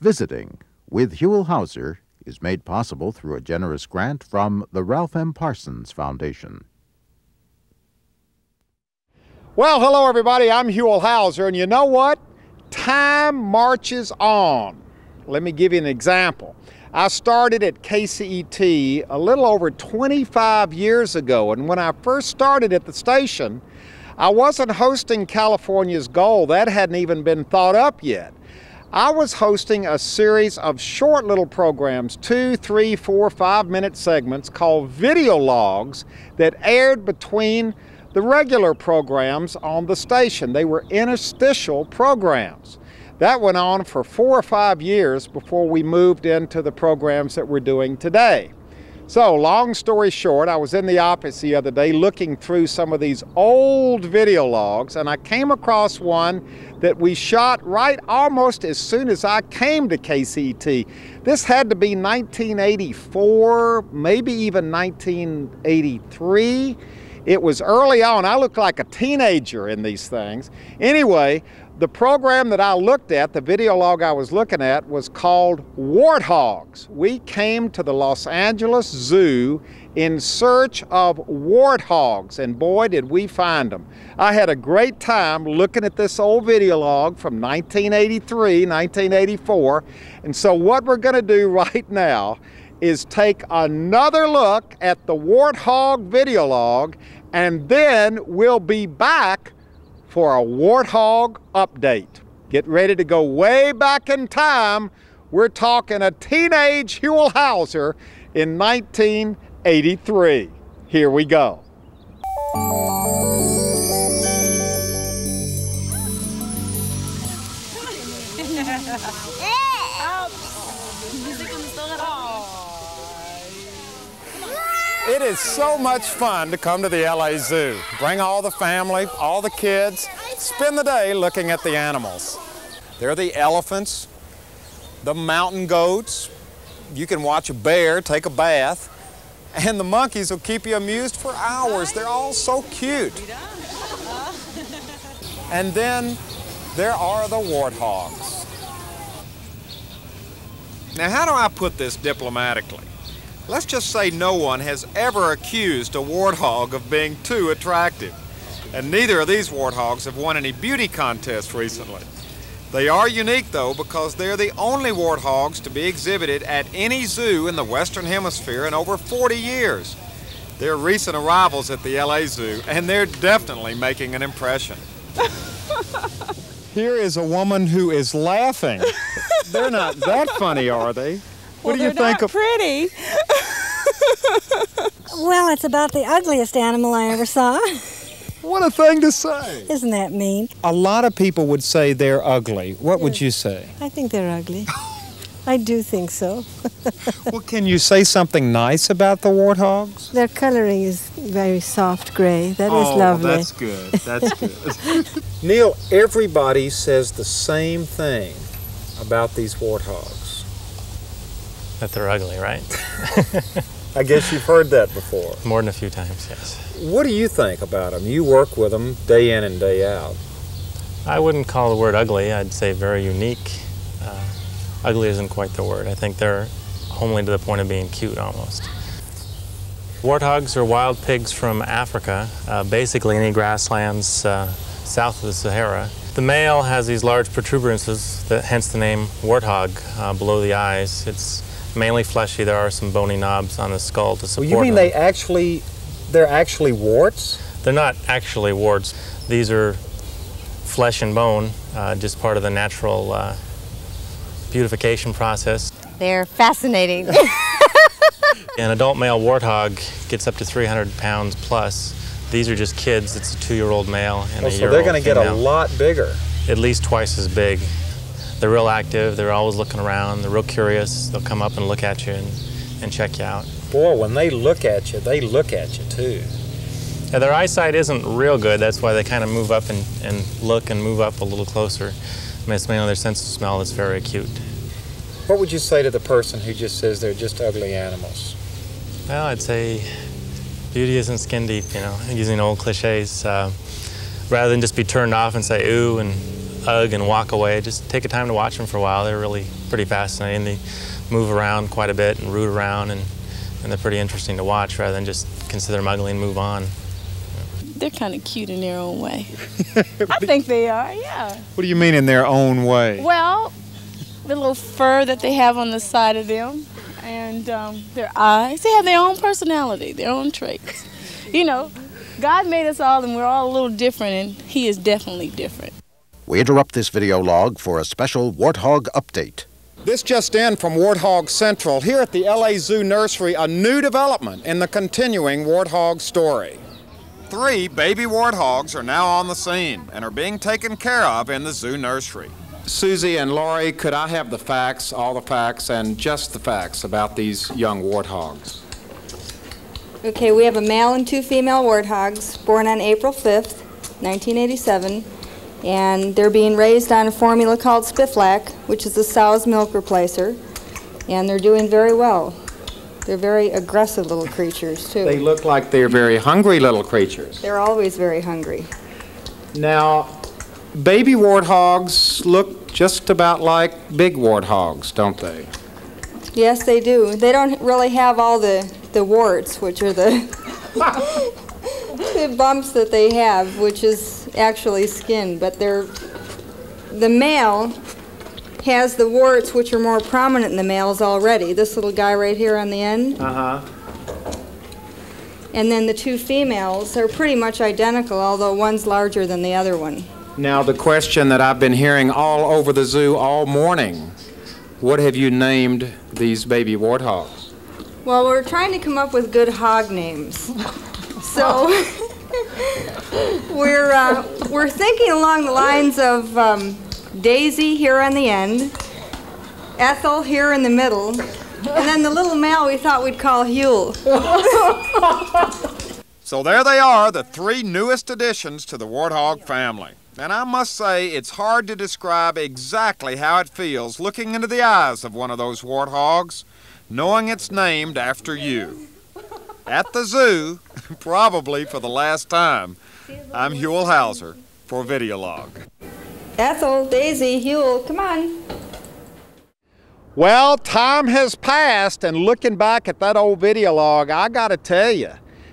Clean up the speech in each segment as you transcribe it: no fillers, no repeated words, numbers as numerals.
Visiting with Huell Howser is made possible through a generous grant from the Ralph M. Parsons Foundation. Well, hello everybody, I'm Huell Howser, and you know what? Time marches on. Let me give you an example. I started at KCET a little over 25 years ago, and when I first started at the station, I wasn't hosting California's Gold. That hadn't even been thought up yet. I was hosting a series of short little programs, 2, 3, 4, 5-minute segments called video logs that aired between the regular programs on the station. They were interstitial programs. That went on for 4 or 5 years before we moved into the programs that we're doing today. So, long story short, I was in the office the other day looking through some of these old video logs, and I came across one that we shot right almost as soon as I came to KCET. This had to be 1984, maybe even 1983. It was early on. I looked like a teenager in these things. Anyway, the program that I looked at, the video log I was looking at, was called Warthogs. We came to the Los Angeles Zoo in search of warthogs, and boy, did we find them. I had a great time looking at this old video log from 1983, 1984, and so what we're going to do right now is take another look at the warthog video log, and then we'll be back for a warthog update. Get ready to go way back in time. We're talking a teenage Huell Howser in 1983. Here we go. It is so much fun to come to the LA Zoo. Bring all the family, all the kids, spend the day looking at the animals. There are the elephants, the mountain goats. You can watch a bear take a bath, and the monkeys will keep you amused for hours. They're all so cute. And then there are the warthogs. Now, how do I put this diplomatically? Let's just say no one has ever accused a warthog of being too attractive. And neither of these warthogs have won any beauty contests recently. They are unique, though, because they're the only warthogs to be exhibited at any zoo in the Western Hemisphere in over 40 years. They're recent arrivals at the LA Zoo, and they're definitely making an impression. Here is a woman who is laughing. They're not that funny, are they? What do you think of? Pretty. Well, it's about the ugliest animal I ever saw. What a thing to say. Isn't that mean? A lot of people would say they're ugly. What would you say? I think they're ugly. I do think so. Well, can you say something nice about the warthogs? Their coloring is very soft gray. That is lovely. Oh, that's good. That's good. Neil, everybody says the same thing about these warthogs. That they're ugly, right? I guess you've heard that before. More than a few times, yes. What do you think about them? You work with them day in and day out. I wouldn't call the word ugly. I'd say very unique. Ugly isn't quite the word. I think they're homely to the point of being cute, almost. Warthogs are wild pigs from Africa, basically any grasslands south of the Sahara. The male has these large protuberances, hence the name warthog, below the eyes. It's mainly fleshy. There are some bony knobs on the skull to support them. Well, you mean they're actually warts? They're not actually warts. These are flesh and bone, just part of the natural beautification process. They're fascinating. An adult male warthog gets up to 300 pounds plus. These are just kids. It's a 2-year-old male and a 1-year-old female. So they're going to get a lot bigger. At least twice as big. They're real active, they're always looking around, they're real curious, they'll come up and look at you and check you out. Boy, when they look at you too. Yeah, their eyesight isn't real good, that's why they kind of move up and look and move up a little closer. I mean, it's mainly their sense of smell that's very acute. What would you say to the person who just says they're just ugly animals? Well, I'd say beauty isn't skin deep, you know, using old cliches. Rather than just be turned off and say, ooh, and hug and walk away. Just take a time to watch them for a while. They're really pretty fascinating. They move around quite a bit and root around, and they're pretty interesting to watch rather than just consider them ugly and move on. They're kind of cute in their own way. I think they are, yeah. What do you mean in their own way? Well, the little fur that they have on the side of them and their eyes. They have their own personality, their own traits. You know, God made us all and we're all a little different, and he is definitely different. We interrupt this video log for a special warthog update. This just in from Warthog Central. Here at the LA Zoo Nursery, a new development in the continuing warthog story. 3 baby warthogs are now on the scene and are being taken care of in the zoo nursery. Susie and Laurie, could I have the facts, all the facts, and just the facts about these young warthogs? Okay, we have a male and 2 female warthogs born on April 5th, 1987. And they're being raised on a formula called Spiflac, which is the sow's milk replacer, and they're doing very well. They're very aggressive little creatures, too. They look like they're very hungry little creatures. They're always very hungry. Now, baby warthogs look just about like big warthogs, don't they? Yes, they do. They don't really have all the warts, which are the... the bumps that they have, which is actually skin, but the male has the warts, which are more prominent in the males already. This little guy right here on the end. And then the 2 females are pretty much identical, although one's larger than the other one. Now the question that I've been hearing all over the zoo all morning, what have you named these baby warthogs? Well, we're trying to come up with good hog names. So we're thinking along the lines of Daisy here on the end, Ethel here in the middle, and then the little male we thought we'd call Huell. So there they are, the 3 newest additions to the warthog family. And I must say, it's hard to describe exactly how it feels looking into the eyes of one of those warthogs, knowing it's named after you. At the zoo, probably for the last time, I'm Huell Howser for Videolog. Ethel, Daisy, Huell, come on. Well, time has passed, and looking back at that old Videolog, I gotta tell you,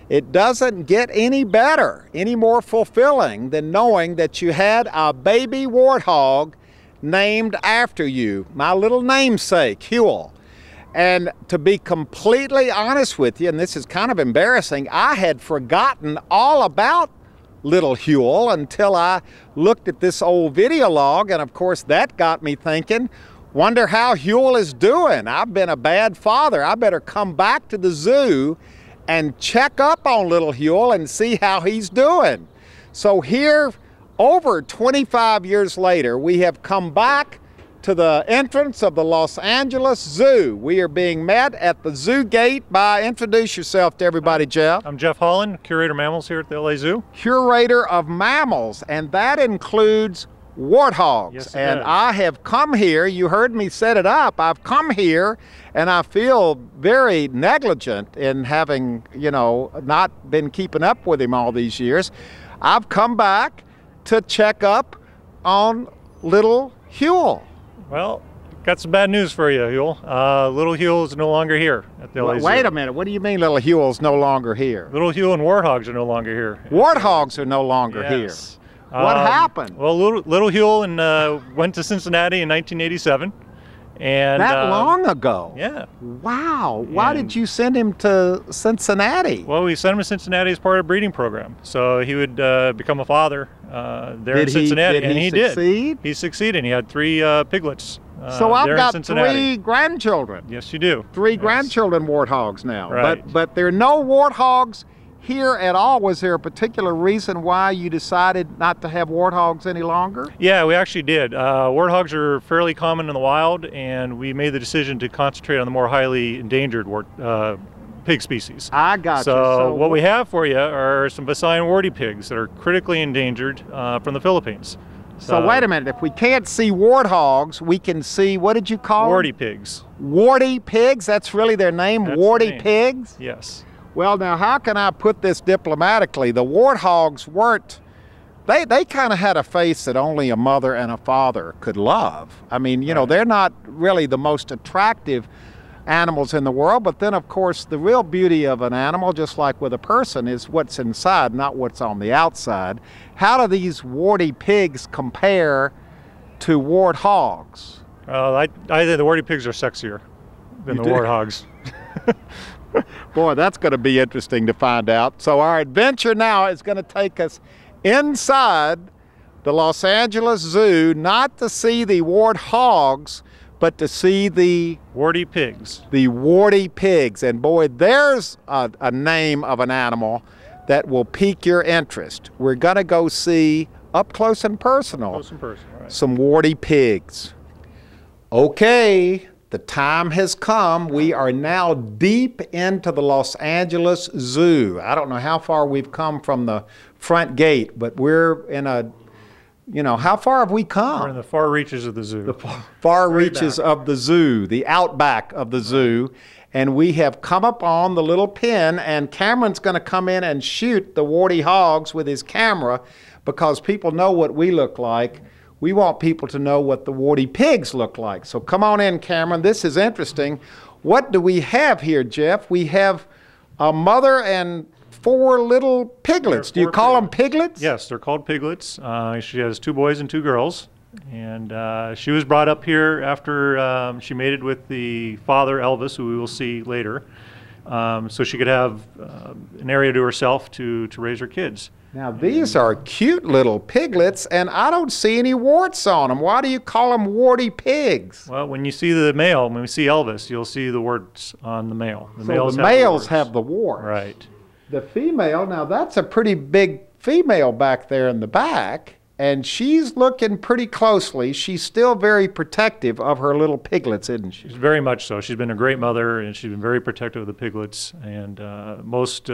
it doesn't get any better, any more fulfilling than knowing that you had a baby warthog named after you, my little namesake, Huell. And to be completely honest with you, and this is kind of embarrassing, I had forgotten all about little Huell until I looked at this old video log, and of course that got me thinking, wonder how Huell is doing. I've been a bad father. I better come back to the zoo and check up on little Huell and see how he's doing. So here, over 25 years later, we have come back to the entrance of the Los Angeles Zoo. We are being met at the zoo gate by, introduce yourself to everybody, Jeff. I'm Jeff Holland, Curator of Mammals here at the LA Zoo. Curator of Mammals, and that includes warthogs. Yes, and does. I have come here, you heard me set it up, I've come here and I feel very negligent in having, you know, not been keeping up with him all these years. I've come back to check up on little Huell. Well, got some bad news for you, Huell. Little Huell is no longer here at the LA Zoo. Wait a minute, what do you mean little Huell's no longer here? Little Huell and warthogs are no longer here. Warthogs are no longer here. What happened? Well, little Huell and, went to Cincinnati in 1987. And, that long ago? Yeah. Wow, why did you send him to Cincinnati? Well, we sent him to Cincinnati as part of a breeding program. So he would become a father there in Cincinnati, and he did. He succeeded. He had 3 piglets so I've got 3 grandchildren. Yes, you do. 3 grandchildren warthogs now, right. But there are no warthogs here at all. Was there a particular reason why you decided not to have warthogs any longer? Yeah, we actually did. Warthogs are fairly common in the wild, and we made the decision to concentrate on the more highly endangered pig species. I got you. So what we have for you are some Visayan warty pigs that are critically endangered from the Philippines. So wait a minute, if we can't see warthogs, we can see, what did you call them? Warty pigs. Warty pigs? That's really their name? That's warty pigs? Yes. Well, now, how can I put this diplomatically? The warthogs weren't They kind of had a face that only a mother and a father could love. I mean, you know, they're not really the most attractive animals in the world, but then, of course, the real beauty of an animal, just like with a person, is what's inside, not what's on the outside. How do these warty pigs compare to warthogs? I think the warty pigs are sexier than the warthogs. Boy, that's going to be interesting to find out. So our adventure now is going to take us inside the Los Angeles Zoo, not to see the warthogs, but to see the warty pigs. The warty pigs. And boy, there's a name of an animal that will pique your interest. We're going to go see up close and personal, right, some warty pigs. Okay, the time has come. We are now deep into the Los Angeles Zoo. I don't know how far we've come from the front gate, but we're in a, you know, how far have we come? We're in the far reaches of the zoo. The far reaches of the zoo, the outback of the zoo. And we have come upon the little pen, and Cameron's going to come in and shoot the warty hogs with his camera because people know what we look like. We want people to know what the warty pigs look like. So come on in, Cameron. This is interesting. What do we have here, Jeff? We have a mother and four little piglets. Do you call them piglets? Yes, they're called piglets. She has two boys and two girls. And she was brought up here after she mated with the father, Elvis, who we will see later, so she could have an area to herself to raise her kids. Now, these are cute little piglets, and I don't see any warts on them. Why do you call them warty pigs? Well, when you see the male, when we see Elvis, you'll see the warts on the male. The males have the warts. Right. The female, now that's a pretty big female back there in the back, and she's looking pretty closely. She's still very protective of her little piglets, isn't she? She's very much so. She's been a great mother, and she's been very protective of the piglets, and most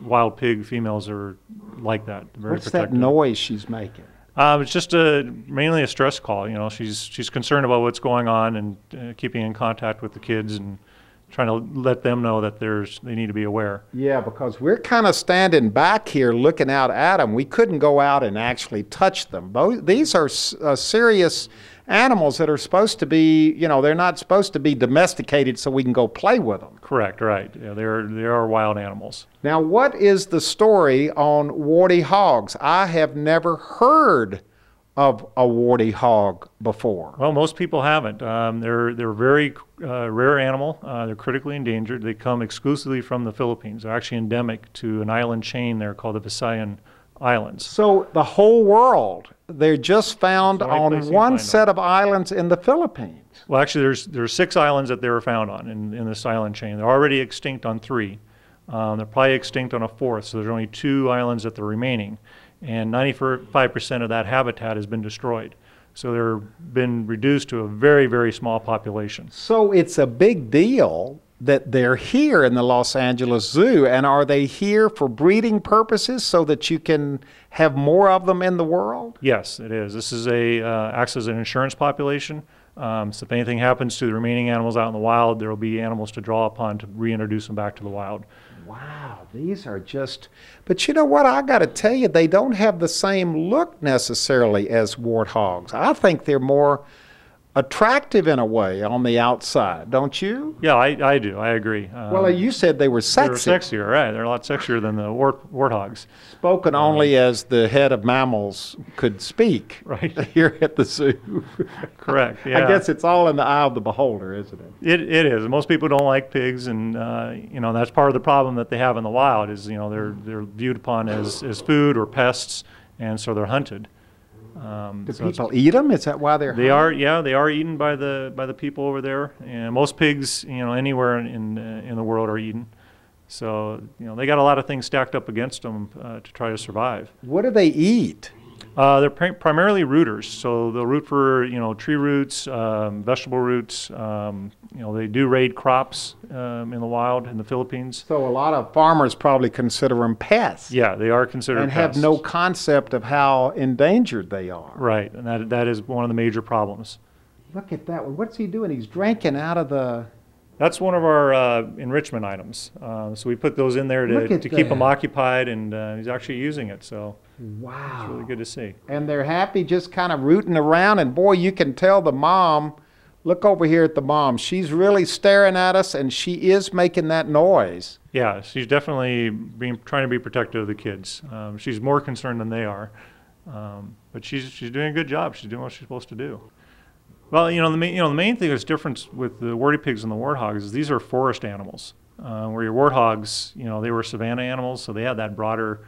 wild pig females are like that. Very What's protective. That noise she's making? It's just mainly a stress call. You know, she's concerned about what's going on and keeping in contact with the kids and trying to let them know that they need to be aware. Yeah, because we're kind of standing back here looking out at them. We couldn't go out and actually touch them. These are serious animals that are supposed to be, you know, they're not supposed to be domesticated so we can go play with them. Correct, right. Yeah, they are wild animals. Now, what is the story on warty hogs? I have never heard of a warty hog before. Well, most people haven't. They're a very rare animal. They're critically endangered. They come exclusively from the Philippines. They're actually endemic to an island chain there called the Visayan Islands. So the whole world, they're just found on one set of islands in the Philippines. Well, actually, there's 6 islands that they were found on in this island chain. They're already extinct on 3. They're probably extinct on a 4th, so there's only 2 islands that are remaining. And 95% of that habitat has been destroyed. So they've been reduced to a very, very small population. So it's a big deal that they're here in the Los Angeles Zoo. And are they here for breeding purposes so that you can have more of them in the world? Yes, it is. This is acts as an insurance population. So if anything happens to the remaining animals out in the wild, there will be animals to draw upon to reintroduce them back to the wild. Wow, these are just, but you know what, I got to tell you, they don't have the same look necessarily as warthogs. I think they're more attractive in a way on the outside, don't you? Yeah, I do, I agree. Well, you said they were sexy. They were sexier, right, they're a lot sexier than the warthogs. Spoken only as the head of mammals could speak right here at the zoo. Correct, yeah. I guess it's all in the eye of the beholder, isn't it? It is. Most people don't like pigs, and you know, that's part of the problem that they have in the wild is, you know, they're viewed upon as food or pests, and so they're hunted. Do people eat them? Is that why they are? Yeah, they are eaten by the people over there. And most pigs, you know, anywhere in the world are eaten. So you know, they got a lot of things stacked up against them to try to survive. What do they eat? They're primarily rooters. So they'll root for, you know, tree roots, vegetable roots. You know, they do raid crops in the wild in the Philippines. So a lot of farmers probably consider them pests. Yeah, they are considered pests. And have no concept of how endangered they are. Right, and that is one of the major problems. Look at that one. What's he doing? He's drinking out of the... That's one of our enrichment items. So we put those in there to keep them occupied, and he's actually using it. So wow, it's really good to see. And they're happy just kind of rooting around, and boy, you can tell the mom, look over here at the mom. She's really staring at us, and she is making that noise. Yeah, she's definitely trying to be protective of the kids. She's more concerned than they are, but she's doing a good job. She's doing what she's supposed to do. Well, the main thing that's different with the warty pigs and the warthogs is these are forest animals. Where your warthogs, they were savanna animals, so they had that broader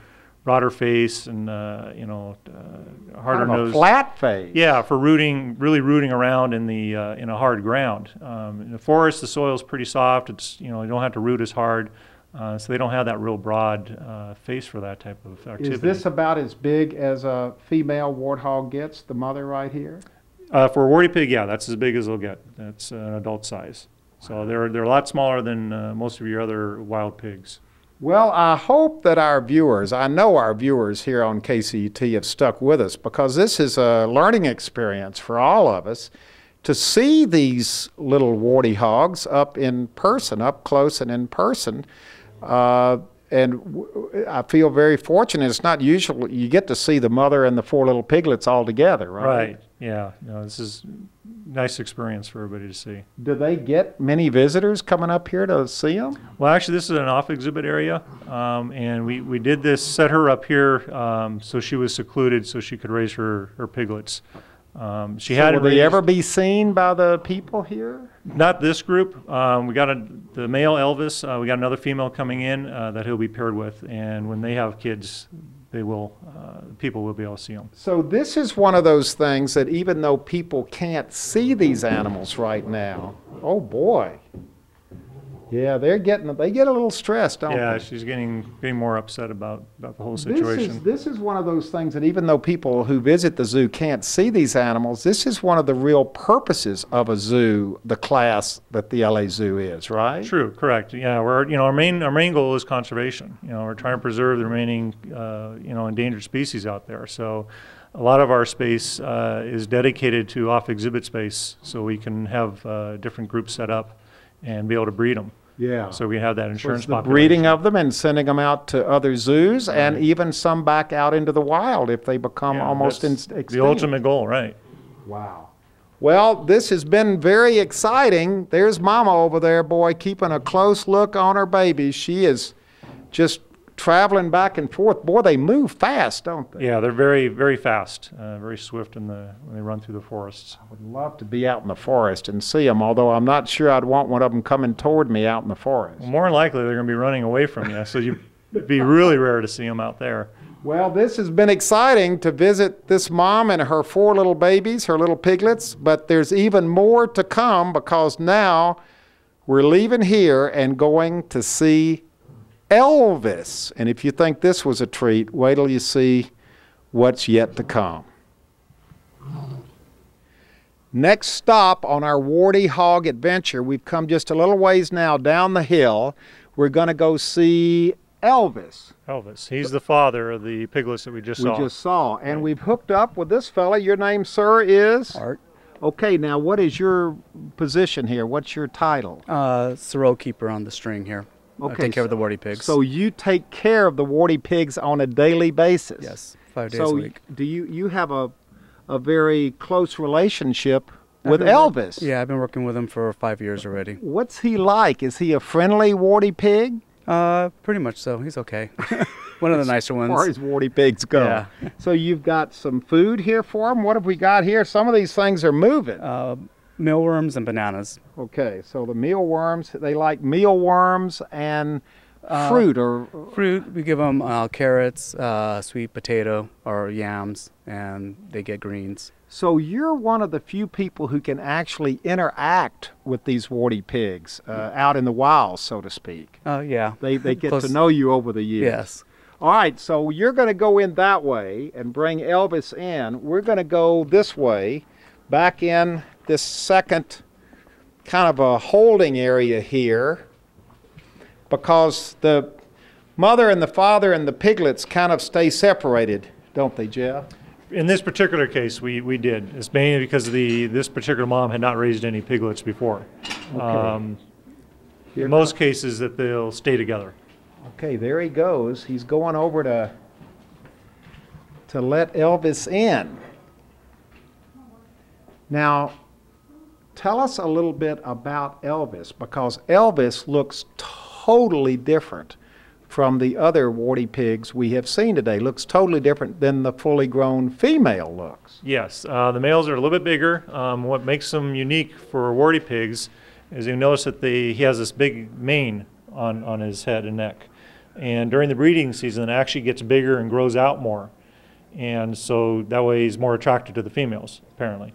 face and harder nose, flat face. Yeah, for really rooting around in the in a hard ground. In the forest, the soil's pretty soft. It's you don't have to root as hard, so they don't have that real broad face for that type of activity. Is this about as big as a female warthog gets? The mother right here. For a warty pig, yeah, that's as big as they'll get. That's an adult size. Wow. So they're a lot smaller than most of your other wild pigs. Well, I hope that our viewers, I know our viewers here on KCET have stuck with us, because this is a learning experience for all of us to see these little warty hogs up in person, up close and in person. And I feel very fortunate. It's not usual. You get to see the mother and the four little piglets all together, right? Right. Yeah. No, this is a nice experience for everybody to see. Do they get many visitors coming up here to see them? Well, actually, this is an off-exhibit area, and we did this, set her up here so she was secluded so she could raise her piglets. Will they ever be seen by the people here? Not this group. We got the male Elvis. We got another female coming in that he'll be paired with, and when they have kids, they will. People will be able to see them. So this is one of those things that even though people can't see these animals right now, oh boy, yeah, they get a little stressed, don't they? Yeah, she's getting more upset about the whole situation. This is one of those things that even though people who visit the zoo can't see these animals, this is one of the real purposes of a zoo, the class that the LA Zoo is, right? True, correct. Yeah, we're our main goal is conservation. We're trying to preserve the remaining endangered species out there. So a lot of our space is dedicated to off-exhibit space, so we can have different groups set up and be able to breed them. Yeah. So we have that insurance population. The breeding of them and sending them out to other zoos, right, and even some back out into the wild if they become almost extinct. The ultimate goal, right. Wow. Well, this has been very exciting. There's Mama over there, boy, keeping a close look on her baby. She is just traveling back and forth. Boy, they move fast, don't they? Yeah, they're very, very fast, very swift when they run through the forests. I would love to be out in the forest and see them, although I'm not sure I'd want one of them coming toward me out in the forest. Well, more than likely, they're going to be running away from you, so it'd be really rare to see them out there. Well, this has been exciting to visit this mom and her four little babies, her little piglets, but there's even more to come because now we're leaving here and going to see Elvis. And if you think this was a treat, wait till you see what's yet to come. Next stop on our warty hog adventure, we've come just a little ways now down the hill. We're going to go see Elvis. Elvis. He's the father of the piglets that we just saw. And we've hooked up with this fella. Your name, sir, is? Art. Okay, now what is your position here? What's your title? Sorrel keeper on the string here. Okay, I take care of the warty pigs. So you take care of the warty pigs on a daily basis? Yes, 5 days a week. So you have a very close relationship with Elvis? Yeah, I've been working with him for 5 years already. What's he like? Is he a friendly warty pig? Pretty much so. He's okay. One of the nicer ones. As far as warty pigs go. Yeah. So you've got some food here for him. What have we got here? Some of these things are moving. Mealworms and bananas. Okay, so the mealworms, they like mealworms and fruit or... Fruit, we give them carrots, sweet potato or yams, and they get greens. So you're one of the few people who can actually interact with these warty pigs out in the wild, so to speak. Yeah. They get to know you over the years. Yes. All right, so you're going to go in that way and bring Elvis in. We're going to go this way, back in this second kind of a holding area here, because the mother and the father and the piglets kind of stay separated, don't they, Jeff? In this particular case, we did. It's mainly because this particular mom had not raised any piglets before. Okay. Here most comes. Cases that they'll stay together. Okay, there he goes. He's going over to let Elvis in. Now, tell us a little bit about Elvis, because Elvis looks totally different from the other warty pigs we have seen today. Looks totally different than the fully grown female looks. Yes, the males are a little bit bigger. What makes them unique for warty pigs is you notice that he has this big mane on his head and neck. And during the breeding season, it actually gets bigger and grows out more. And so that way he's more attracted to the females, apparently.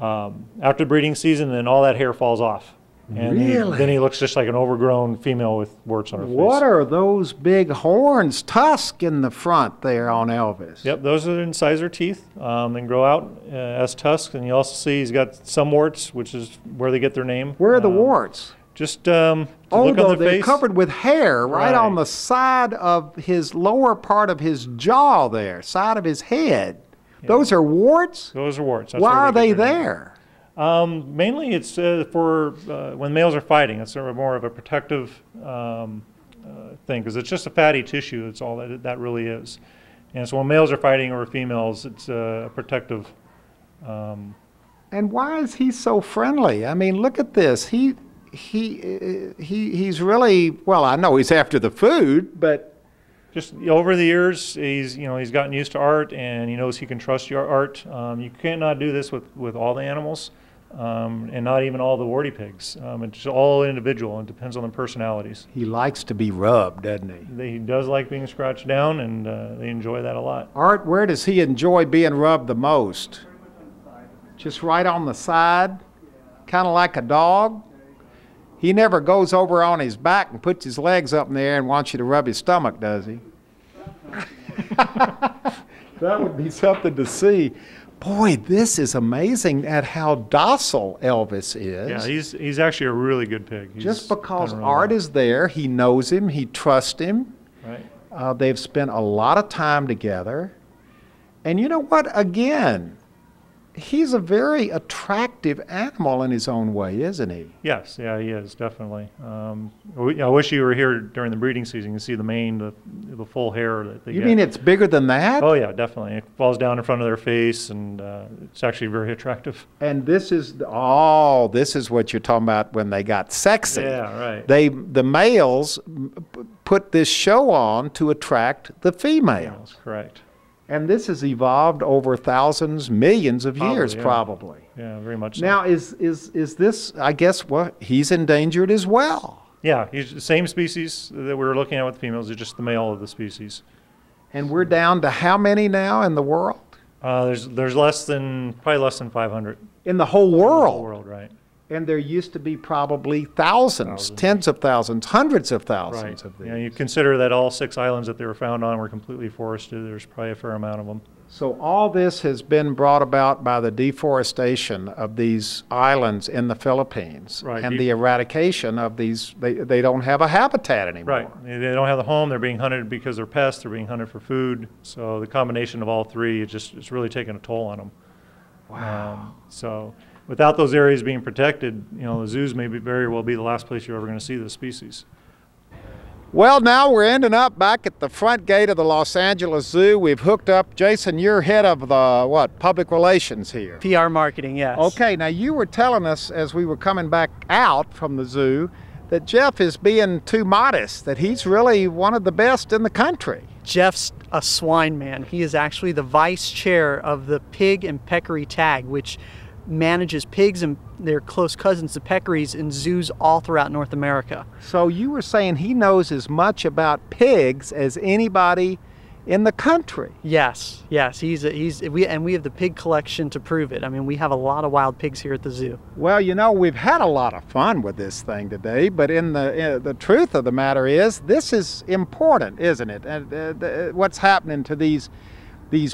After the breeding season, then all that hair falls off. And really? Then he looks just like an overgrown female with warts on her face. What are those big horns, tusk in the front there on Elvis? Yep, those are incisor teeth and grow out as tusks. And you also see he's got some warts, which is where they get their name. Where are the warts? Just look on the face. They're covered with hair right on the side of his lower part of his jaw there, side of his head. Yeah. Those are warts? Those are warts. That's why are they there? Mainly it's for when males are fighting. It's sort of more of a protective thing, because it's just a fatty tissue. It's all that really is. And so when males are fighting over females, it's a protective. And why is he so friendly? I mean, look at this. He's really, well, I know he's after the food, but just over the years, he's gotten used to art, and he knows he can trust your art. You cannot do this with all the animals, and not even all the warty pigs. It's all individual, and it depends on the personalities. He likes to be rubbed, doesn't he? He does like being scratched down, and they enjoy that a lot. Art, where does he enjoy being rubbed the most? Just right on the side, kind of like a dog? He never goes over on his back and puts his legs up in the air and wants you to rub his stomach, does he? That would be something to see. Boy, this is amazing at how docile Elvis is. Yeah, he's actually a really good pig. He's just because Art is there, he knows him, he trusts him. Right. They've spent a lot of time together. And you know what, again, he's a very attractive animal in his own way, isn't he? Yes, yeah, he is, definitely. I wish you were here during the breeding season. You can see the mane, the full hair that they get. You mean it's bigger than that? Oh, yeah, definitely. It falls down in front of their face, and it's actually very attractive. And this is, this is what you're talking about when they got sexy. Yeah, right. The males put this show on to attract the females. Yes, correct. And this has evolved over thousands, millions of years, probably. Yeah, very much so. Now, is this, I guess, what he's endangered as well? Yeah, he's the same species that we were looking at with the females. It's just the male of the species. And we're down to how many now in the world? There's probably less than 500. In the whole world? In the whole world, right. And there used to be probably thousands, tens of thousands, hundreds of thousands of these. Yeah, you consider that all 6 islands that they were found on were completely forested. There's probably a fair amount of them. So all this has been brought about by the deforestation of these islands in the Philippines, and the eradication of these. They don't have a habitat anymore. Right. They don't have a home. They're being hunted because they're pests. They're being hunted for food. So the combination of all three, it's really taking a toll on them. Wow. So without those areas being protected, the zoos may very well be the last place you're ever going to see this species. Well, now we're ending up back at the front gate of the Los Angeles Zoo. We've hooked up. Jason, you're head of the, public relations here? PR marketing, yes. Okay, now you were telling us as we were coming back out from the zoo that Jeff is being too modest, that he's really one of the best in the country. Jeff's a swine man. He is actually the vice chair of the Pig and Peccary Tag, which manages pigs and their close cousins, the peccaries, in zoos all throughout North America. So you were saying he knows as much about pigs as anybody in the country? Yes, yes. We have the pig collection to prove it. I mean, we have a lot of wild pigs here at the zoo. Well, we've had a lot of fun with this thing today, but the truth of the matter is, this is important, isn't it? And what's happening to these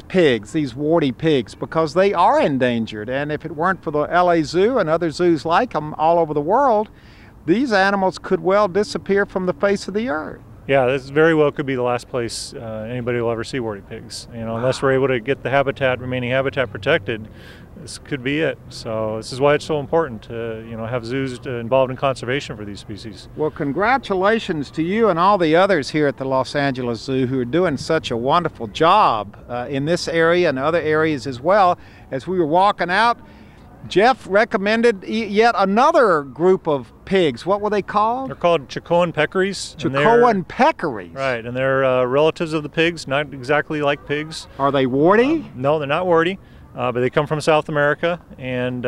pigs, these warty pigs, because they are endangered. And if it weren't for the LA Zoo and other zoos like them all over the world, these animals could well disappear from the face of the earth. Yeah, this very well could be the last place anybody will ever see warty pigs. Unless we're able to get the remaining habitat protected, this could be it. So this is why it's so important to, you know, have zoos involved in conservation for these species. Well, congratulations to you and all the others here at the Los Angeles Zoo who are doing such a wonderful job in this area and other areas as well. As we were walking out, Jeff recommended yet another group of pigs. What were they called? They're called Chacoan peccaries. Chacoan peccaries. Right, and they're relatives of the pigs, not exactly like pigs. Are they warty? No, they're not warty, but they come from South America, and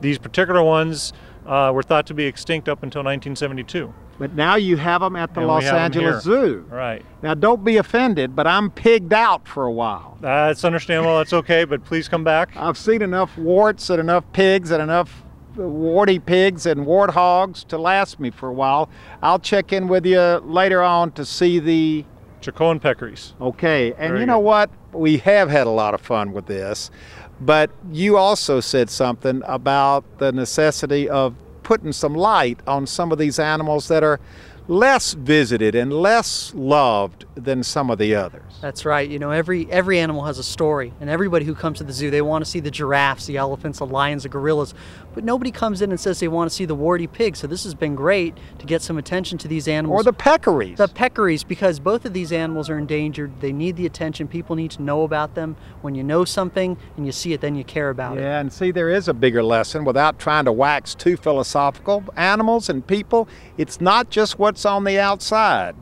these particular ones were thought to be extinct up until 1972. But now you have them at the Los Angeles Zoo. Right. Now don't be offended, but I'm pigged out for a while. That's understandable, that's okay, but please come back. I've seen enough warts and enough pigs and enough warty pigs and warthogs to last me for a while. I'll check in with you later on to see the Chacoan peccaries. Okay, and you know what? We have had a lot of fun with this, but you also said something about the necessity of putting some light on some of these animals that are less visited and less loved than some of the others. That's right. You know, every animal has a story, and everybody who comes to the zoo, they want to see the giraffes, the elephants, the lions, the gorillas, but nobody comes in and says they want to see the warty pigs. So this has been great to get some attention to these animals. Or the peccaries. The peccaries, because both of these animals are endangered. They need the attention. People need to know about them. When you know something and you see it, then you care about it. Yeah, and see, there is a bigger lesson without trying to wax too philosophical. Animals and people, it's not just what's on the outside,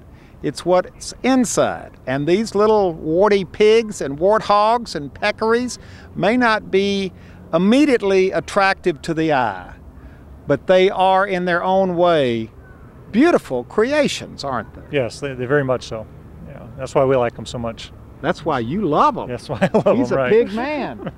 it's what's inside. And these little warty pigs and warthogs and peccaries may not be immediately attractive to the eye, but they are in their own way beautiful creations, aren't they? Yes, they very much so. Yeah, that's why we like them so much. That's why you love them. That's why I love them, right. He's a big man.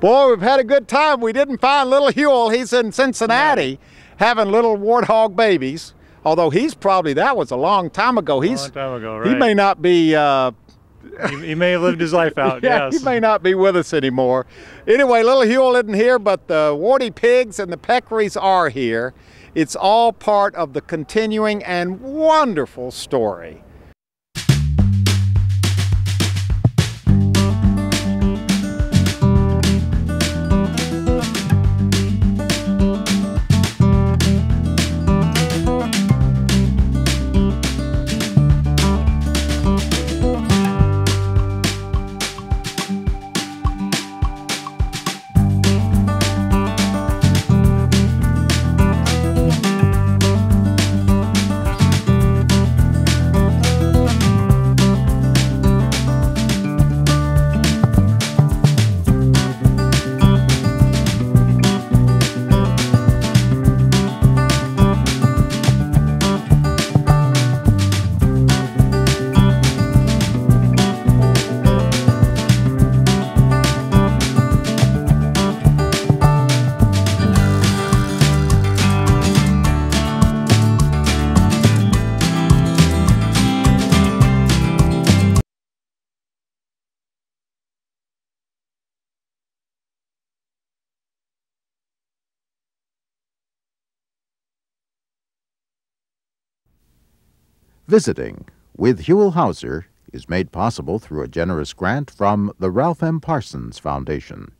Boy, we've had a good time. We didn't find little Huell. He's in Cincinnati having little warthog babies. Although he's probably, that was a long time ago. He's, right. He may not be... he may have lived his life out, yeah, yes. He may not be with us anymore. Anyway, little Huell isn't here, but the warty pigs and the peccaries are here. It's all part of the continuing and wonderful story. Visiting with Huell Howser is made possible through a generous grant from the Ralph M. Parsons Foundation.